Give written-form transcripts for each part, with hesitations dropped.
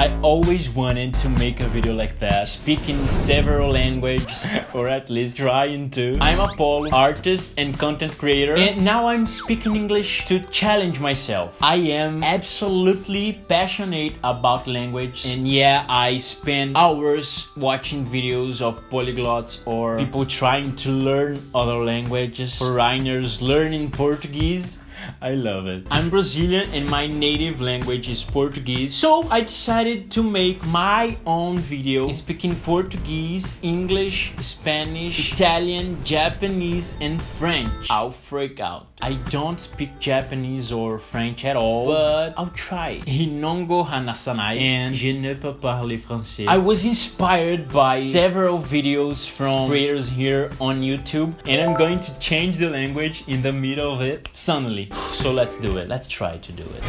I always wanted to make a video like that, speaking several languages, or at least trying to. I'm Apollo, artist and content creator, and now I'm speaking English to challenge myself. I am absolutely passionate about language, and yeah, I spend hours watching videos of polyglots or people trying to learn other languages, foreigners learning Portuguese. I love it. I'm Brazilian and my native language is Portuguese, so I decided to make my own video speaking Portuguese, English, Spanish, Italian, Japanese and French. I'll freak out. I don't speak Japanese or French at all, but I'll try. Hinongo hanasanai and je ne peux parler français. I was inspired by several videos from creators here on YouTube, and I'm going to change the language in the middle of it suddenly. So let's do it. Let's try to do it.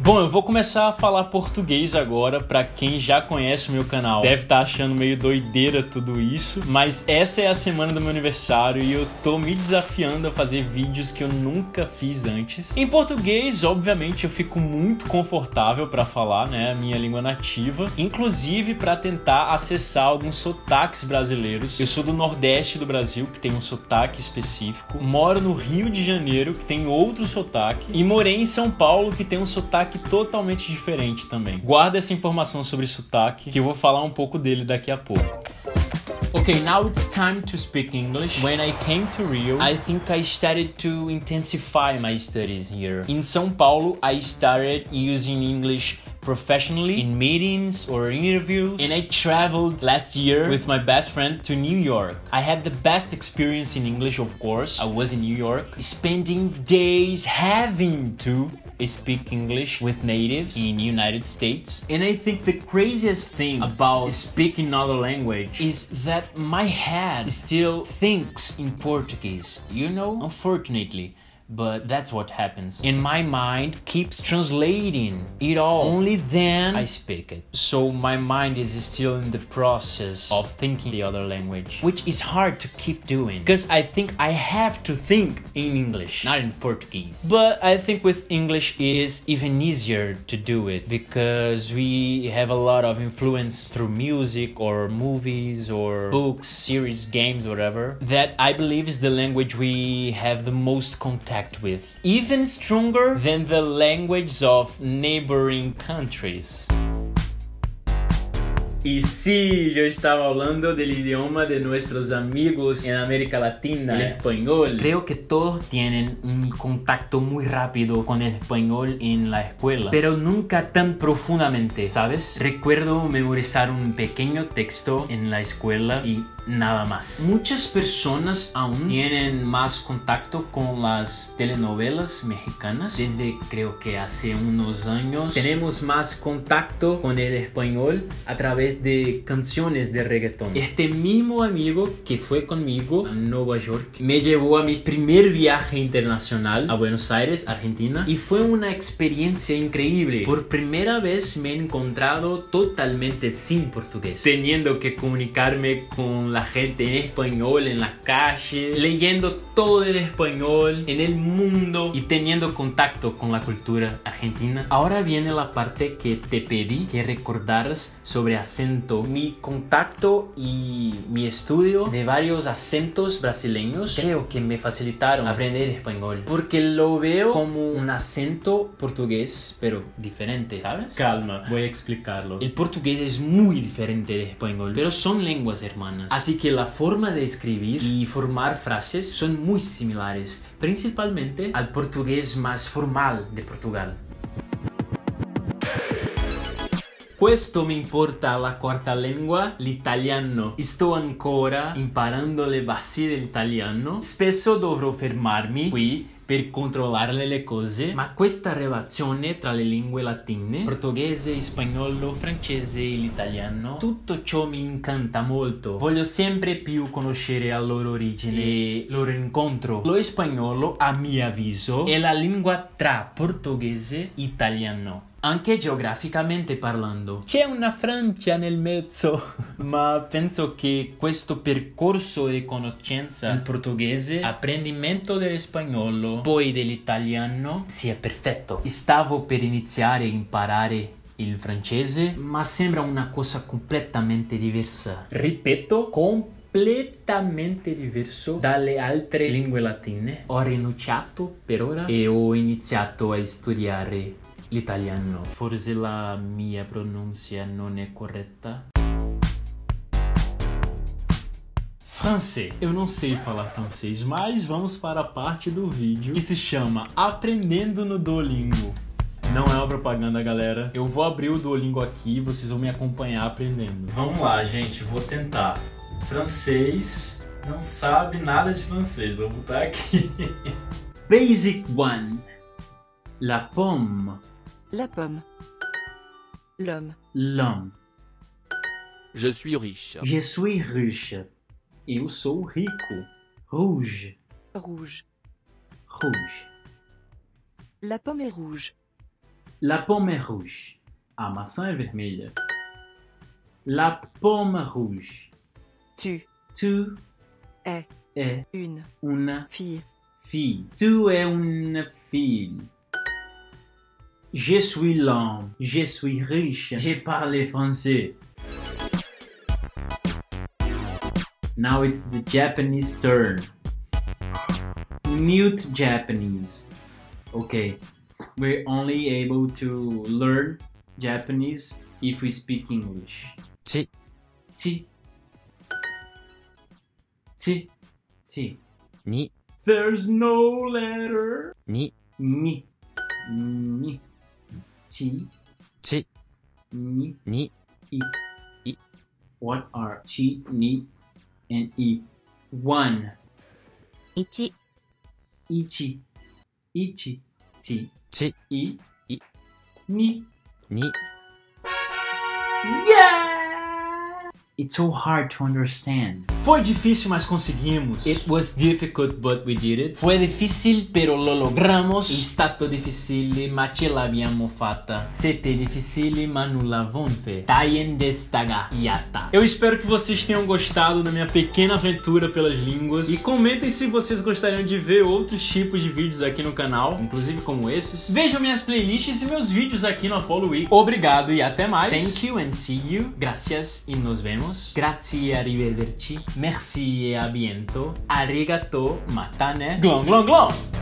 Bom, eu vou começar a falar português agora. Pra quem já conhece o meu canal, deve estar achando meio doideira tudo isso, mas essa é a semana do meu aniversário e eu tô me desafiando a fazer vídeos que eu nunca fiz antes. Em português, obviamente, eu fico muito confortável pra falar, né, a minha língua nativa, inclusive pra tentar acessar alguns sotaques brasileiros. Eu sou do Nordeste do Brasil, que tem um sotaque específico, moro no Rio de Janeiro, que tem outro sotaque, e morei em São Paulo, que tem um sotaque totalmente diferente também. Guarda essa informação sobre sotaque, que eu vou falar um pouco dele daqui a pouco. Okay, now it's time to speak English. When I came to Rio, I think I started to intensify my studies here. In São Paulo, I started using English professionally in meetings or interviews, and I traveled last year with my best friend to New York. I had the best experience in English, of course. I was in New York, spending days having to speak English with natives in United States. And I think the craziest thing about speaking another language is that my head still thinks in Portuguese, you know, unfortunately. But that's what happens. And my mind keeps translating it all. Only then I speak it. So my mind is still in the process of thinking the other language, which is hard to keep doing, because I think I have to think in English, not in Portuguese. But I think with English it is even easier to do it, because we have a lot of influence through music or movies or books, series, games, whatever, that I believe is the language we have the most contact with, even stronger than the languages of neighboring countries. E sim, eu estava falando do idioma de nossos amigos na América Latina, o espanhol. Creo que todos tienen un contacto muy rápido con el español en la escuela, pero nunca tan profundamente, ¿sabes? Recuerdo memorizar un pequeño texto en la escuela y nada más. Muchas personas aún tienen más contacto con las telenovelas mexicanas. Desde creo que hace unos años tenemos más contacto con el español a través de canciones de reggaetón. Este mismo amigo que fue conmigo a Nueva York me llevó a mi primer viaje internacional a Buenos Aires, Argentina, y fue una experiencia increíble. Por primera vez me he encontrado totalmente sin portugués, teniendo que comunicarme con la gente en español en la calle, leyendo todo el español en el mundo y teniendo contacto con la cultura argentina. Ahora viene la parte que te pedí que recordaras sobre acento. Mi contacto y mi estudio de varios acentos brasileños creo que me facilitaron aprender español, porque lo veo como un acento portugués pero diferente, ¿sabes? Calma, voy a explicarlo. El portugués es muy diferente del español, pero son lenguas hermanas. Así que la forma de escribir y formar frases son muy similares, principalmente al portugués más formal de Portugal. Questo mi importa la quarta lingua, l'italiano. Sto ancora imparando le basi dell'italiano. Spesso dovrò fermarmi qui per controllare le cose, ma questa relazione tra le lingue latine, portoghese, spagnolo, francese e l'italiano, tutto ciò mi incanta molto. Voglio sempre più conoscere la loro origine e loro incontro. Lo spagnolo, a mio avviso, è la lingua tra portoghese e italiano, anche geograficamente parlando. C'è una Francia nel mezzo, ma penso che questo percorso di conoscenza del portoghese, apprendimento dell'espagnolo, poi dell'italiano. Sì, è perfetto. Stavo per iniziare a imparare il francese, ma sembra una cosa completamente diversa. Ripeto, completamente diverso dalle altre lingue latine. Ho rinunciato per ora e ho iniziato a studiare l'italiano. Forse la mia pronuncia non è corretta. Francês. Eu não sei falar francês, mas vamos para a parte do vídeo que se chama Aprendendo no Duolingo. Não é uma propaganda, galera. Eu vou abrir o Duolingo aqui e vocês vão me acompanhar aprendendo. Vamos lá, gente. Vou tentar. Francês. Não sabe nada de francês. Vou botar aqui. Basic one. La pomme. La pomme. L'homme. L'homme. Je suis riche. Je suis riche. Eu sou rico. Rouge. Rouge. Rouge. La pomme est rouge. La pomme est rouge. A maçã é vermelha. La pomme rouge. Tu. Tu. Es. Es. Une. Una. Fille. Fille. Tu es une fille. Je suis l'homme. Je suis riche. Je parle français. Now it's the Japanese turn. Mute Japanese. Okay, we're only able to learn Japanese if we speak English. Ti. Ti. Ti. Ti. Ni. There's no letter. Ni. Ni. Ni. Ti. Ti. Ni. Ni. I. I. What are chi, ni, and e? One. Ichi. Ichi. Ichi. Ti. Ti. I. I. Ni. Ni. Yeah! It's so hard to understand. Foi difícil, mas conseguimos. It was difficult, but we did it. Foi difícil, pero lo logramos. È stato difficile, ma ce l'abbiamo fatta. C'était difficile, ma nous l'avons fait. Taien destaga yata. Eu espero que vocês tenham gostado da minha pequena aventura pelas línguas. E comentem se vocês gostariam de ver outros tipos de vídeos aqui no canal, inclusive como esses. Vejam minhas playlists e meus vídeos aqui no Apollo Week. Obrigado e até mais. Thank you and see you. Gracias e nos vemos. Grazie, arrivederci. Merci et à bientôt. Arigato, matane. Glong, glong, glong!